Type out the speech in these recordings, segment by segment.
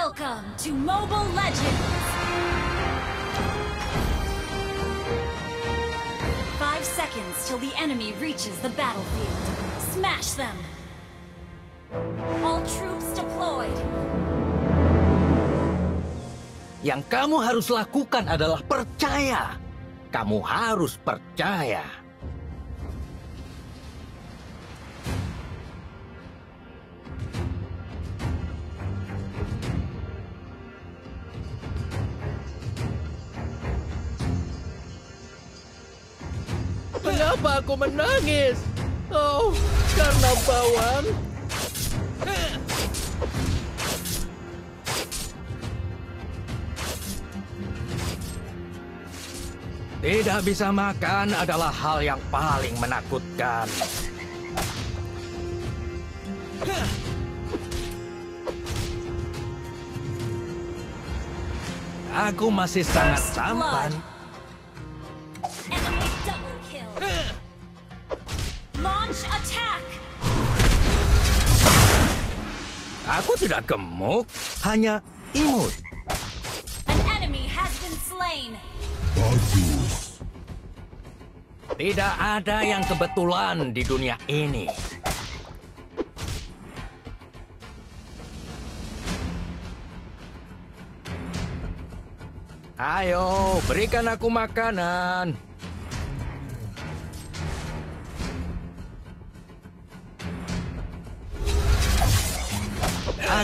Welcome to Mobile Legends! 5 seconds till the enemy reaches the battlefield. Smash them! All troops deployed! Yang kamu harus lakukan adalah percaya. Kamu harus percaya. Kenapa aku menangis? Oh, karena bawang. Tidak bisa makan adalah hal yang paling menakutkan. Aku masih sangat tampan. Launch attack. Aku tidak gemuk, hanya imut. An enemy has been slain. Bagus. Tidak ada yang kebetulan di dunia ini. Ayo, berikan aku makanan.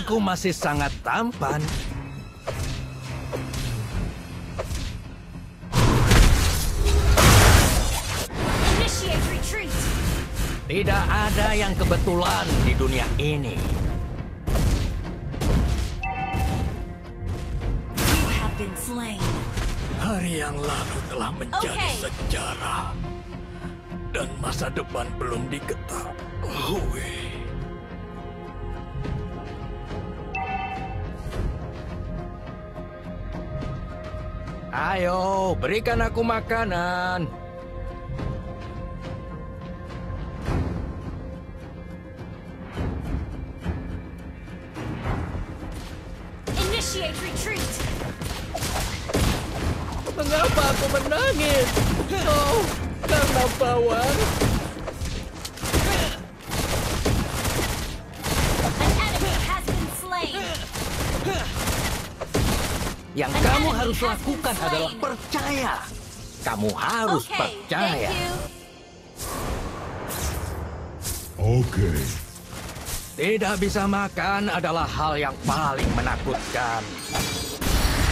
Aku masih sangat tampan. Tidak ada yang kebetulan di dunia ini. You have been slain. Hari yang lalu telah menjadi sejarah. Dan masa depan belum diketahui. Ayo, berikan aku makanan. Initiate retreat. Mengapa aku menangis? Oh, karena bawang. An enemy has been slain. Yang kamu harus lakukan adalah percaya. Kamu harus percaya. Oke. Tidak bisa makan adalah hal yang paling menakutkan.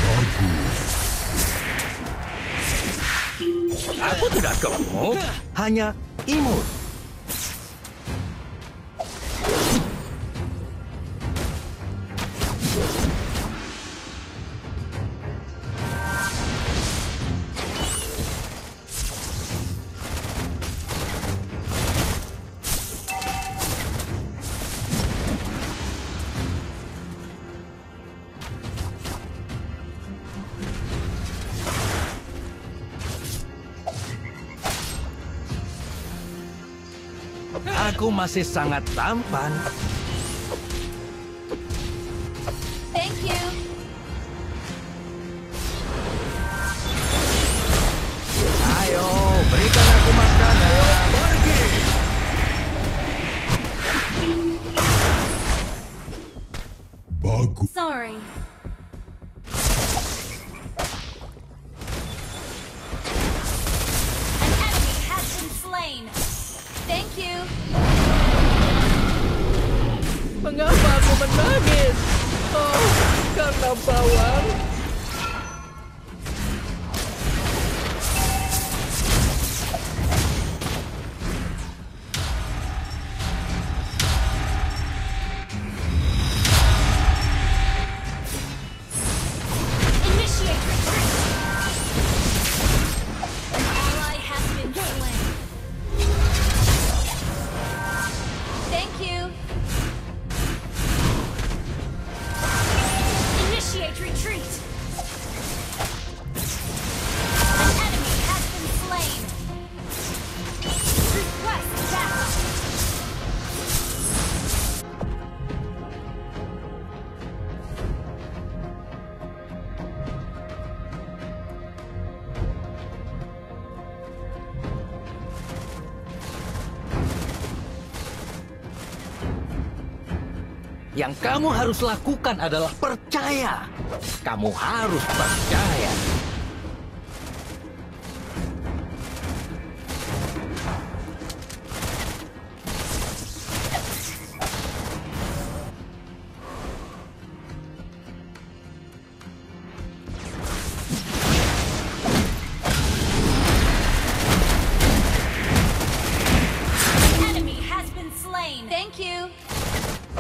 Bagus. Aku tidak gemuk, hanya imut. Aku masih sangat tampan. Thank you. Ayo, berikan aku makan. Ayo, pergi. Bagus. Sorry. An enemy has been slain. Thank you. Mengapa aku menangis? Oh, karena bawang. Initiate retreat. An ally has been slain. Thank you. Retreat. Yang kamu harus lakukan adalah percaya. Kamu harus percaya.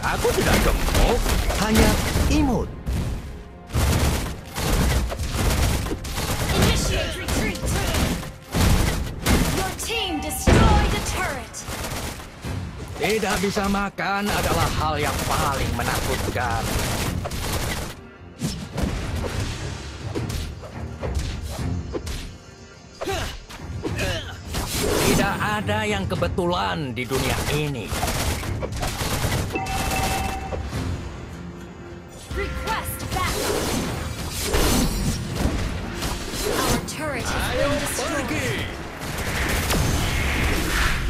Aku tidak gemuk, hanya imut. Initiate retreat. Your team destroyed the turret. Tidak bisa makan adalah hal yang paling menakutkan. Tidak ada yang kebetulan di dunia ini. Ayo pergi.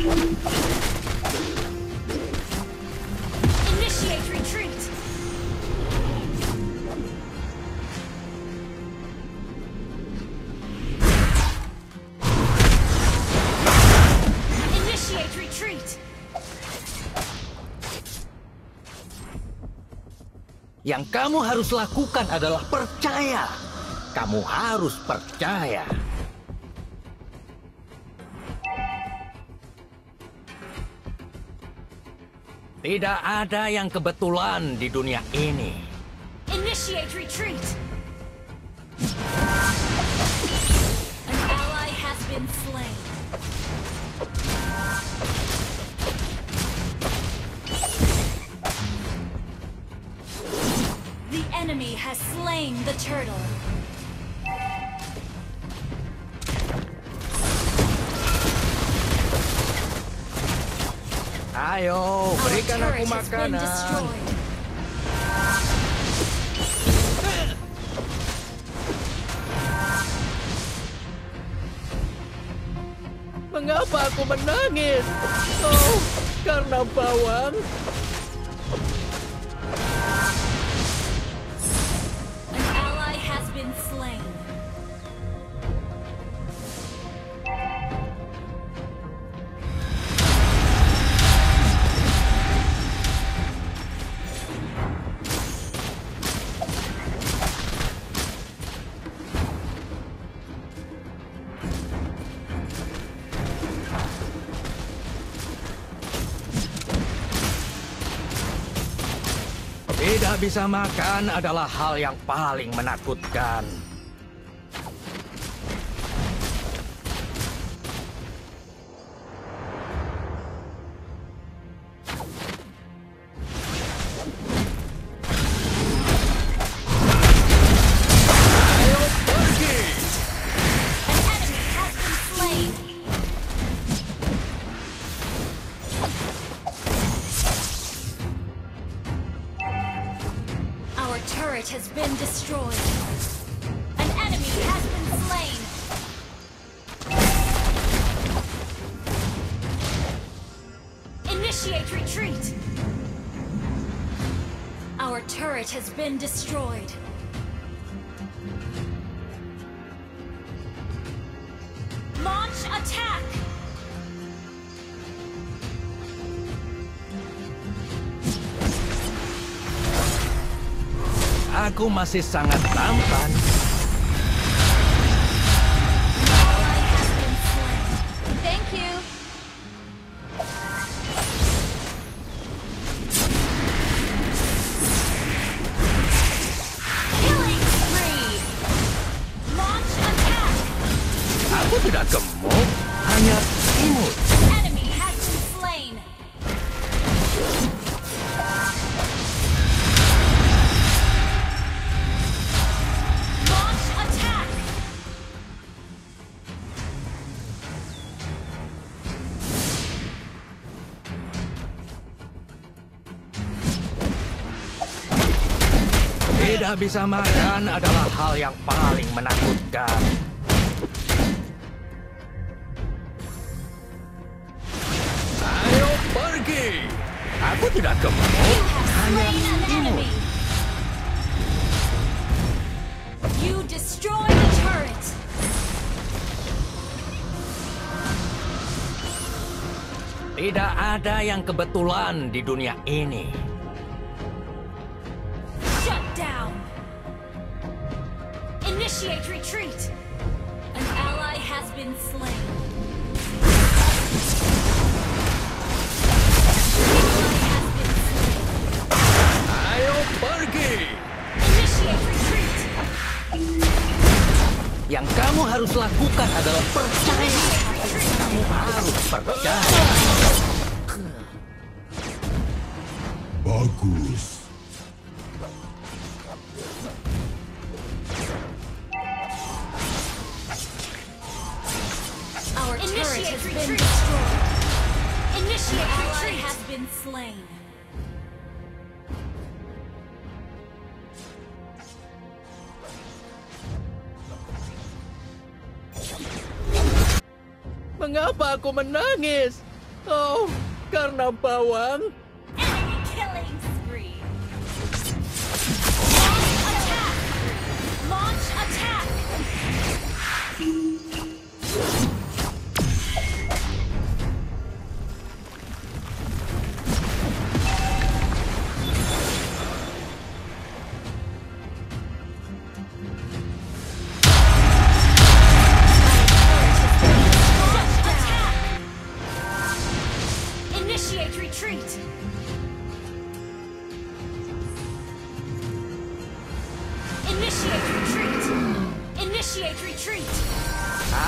Initiate retreat. Initiate retreat. Yang kamu harus lakukan adalah percaya. Kamu harus percaya. Tidak ada yang kebetulan di dunia ini. Initiate retreat. An ally has been slain. The enemy has slain the turtle. Ayo, berikan aku makanan. Mengapa aku menangis? Oh, karena bawang. An ally has been slain. Tidak bisa makan adalah hal yang paling menakutkan. Turret has been destroyed. An enemy has been slain. Initiate retreat. Our turret has been destroyed. Launch attack. Aku masih sangat tampan. Thank you. Killing spree. Launch attack. Aku tidak gemuk, hanya imut. Enemy has been slain. Tidak bisa makan adalah hal yang paling menakutkan. Ayo pergi. Aku tidak kemau. You destroy the turret. Tidak ada yang kebetulan di dunia ini. Shut down. Initiate retreat. An ally has been slain. Ayo pergi. Initiate retreat. Yang kamu harus lakukan adalah percaya. Kamu harus percaya. Bagus. Our turret has been destroyed. Initiate retreat has been slain. Mengapa aku menangis? Oh, karena bawang. Enemy killing spree. Launch attack. Launch attack.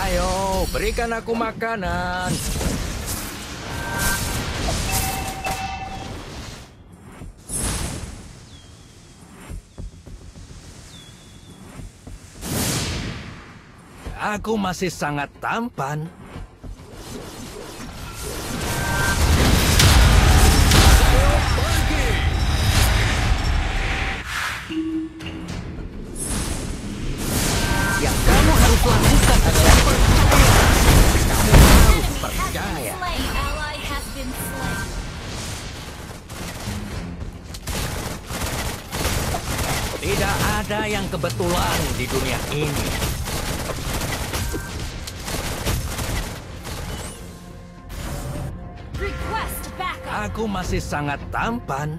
Ayo, berikan aku makanan. Aku masih sangat tampan. Tidak ada yang kebetulan di dunia ini. Aku masih sangat tampan.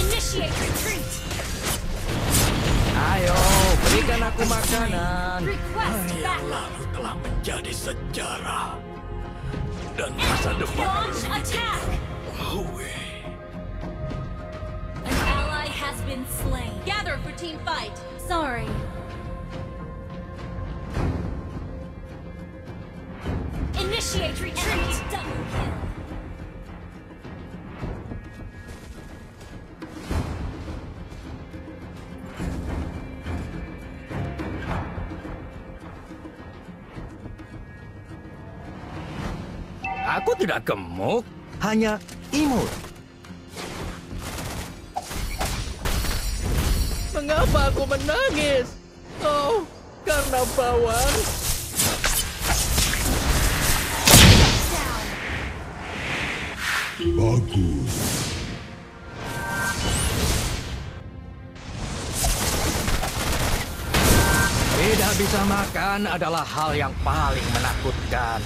Initiate retreat. Ayo, berikan aku makanan. Yang lalu telah menjadi sejarah. Dan masa depan. An ally has been slain. Gather for team fight. Sorry. Initiate retreat. Double kill. Aku tidak gemuk, hanya imut. Mengapa aku menangis? Oh, karena bawang. Bagus. Tidak bisa makan adalah hal yang paling menakutkan.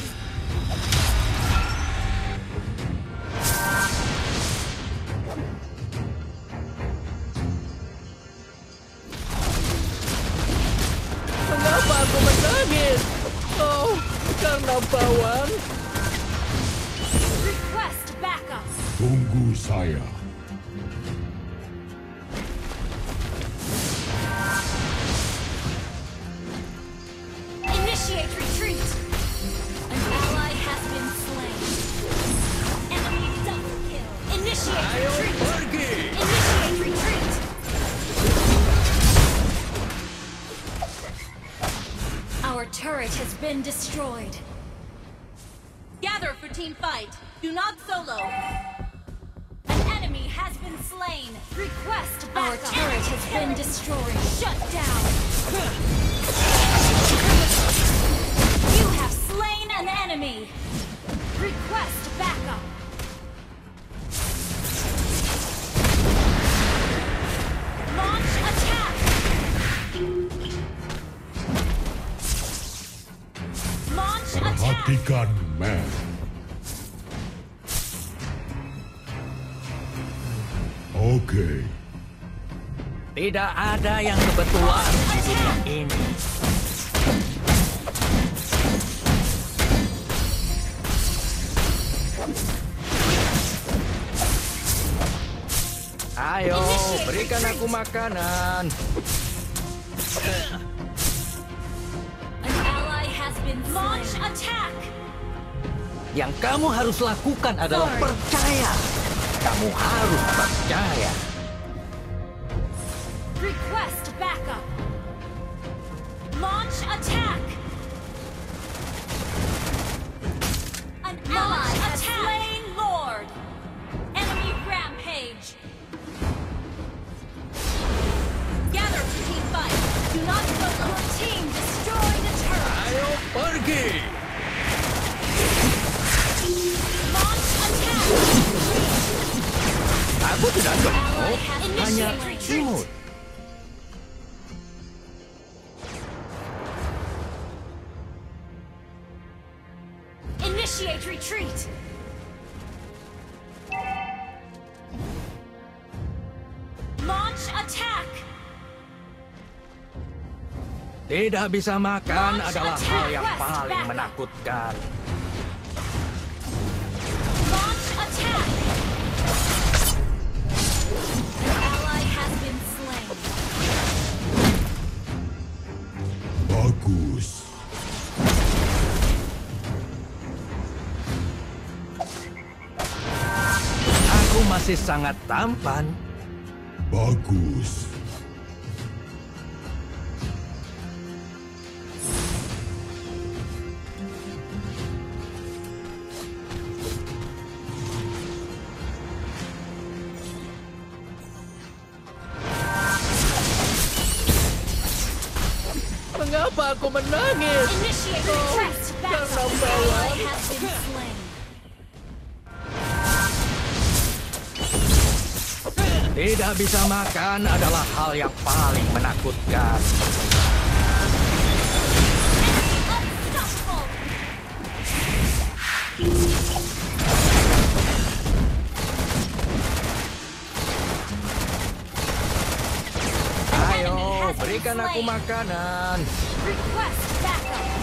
Aku menangis. Oh, karena bawang. Request backup. Tunggu saya. Initiate retreat. An ally has been slain. Enemy double kill. Initiate retreat. Ayo pergi. Initiate retreat. Our turret has been destroyed. Gather for team fight. Do not solo. An enemy has been slain. Request backup. Our turret has been destroyed. Shut down. You have slain an enemy. gunman. Oke. Tidak ada yang kebetulan di dunia ini. Ayo, berikan aku makanan. Launch attack. Yang kamu harus lakukan adalah percaya. Kamu harus percaya. Request backup. Launch attack. An ally has slain Lord. Enemy rampage. Gather to team fight. Do not let your team destroy the turret. Ayo pergi. Launch attack. Aku tidak gemuk, hanya imut. Initiate retreat. Launch attack. Tidak bisa makan adalah hal yang paling menakutkan. Launch attack. Ally has been slain. Bagus. Masih sangat tampan. Bagus. Mengapa aku menangis? Karena bawah. Tidak bisa makan adalah hal yang paling menakutkan. Ayo, berikan aku makanan. Request backup.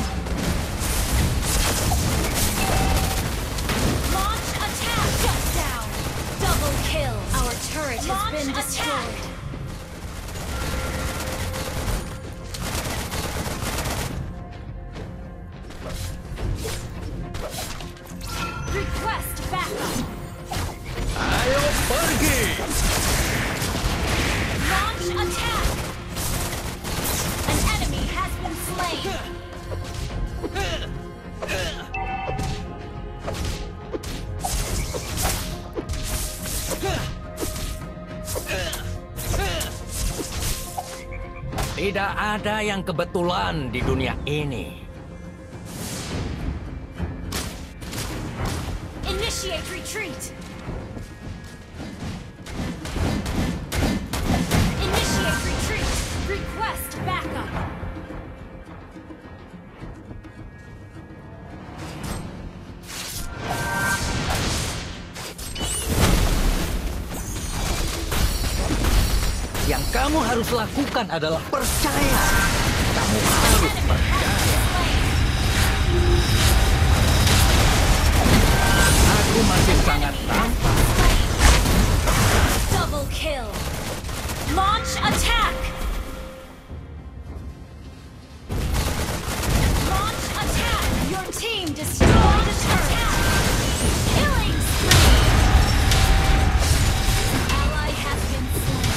Launch attack. Shut down. Double kill. Our turret has been destroyed. Request backup. Ayo pergi. Launch attack. An enemy has been slain. Tidak ada yang kebetulan di dunia ini. Initiate retreat. Initiate retreat. Request backup. Yang kamu harus lakukan adalah percaya. Kamu harus percaya. Aku masih sangat tampan. Double kill. Launch attack. Launch attack. Your team destroyed the turret. Killing spree. Ally has been slain.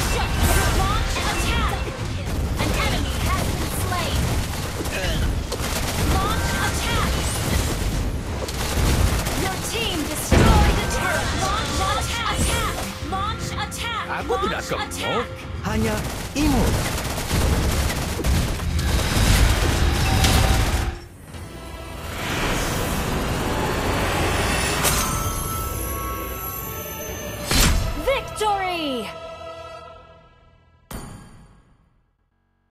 Team destroy the turret. Launch attack. Launch attack. Aku tidak gemuk, hanya imut.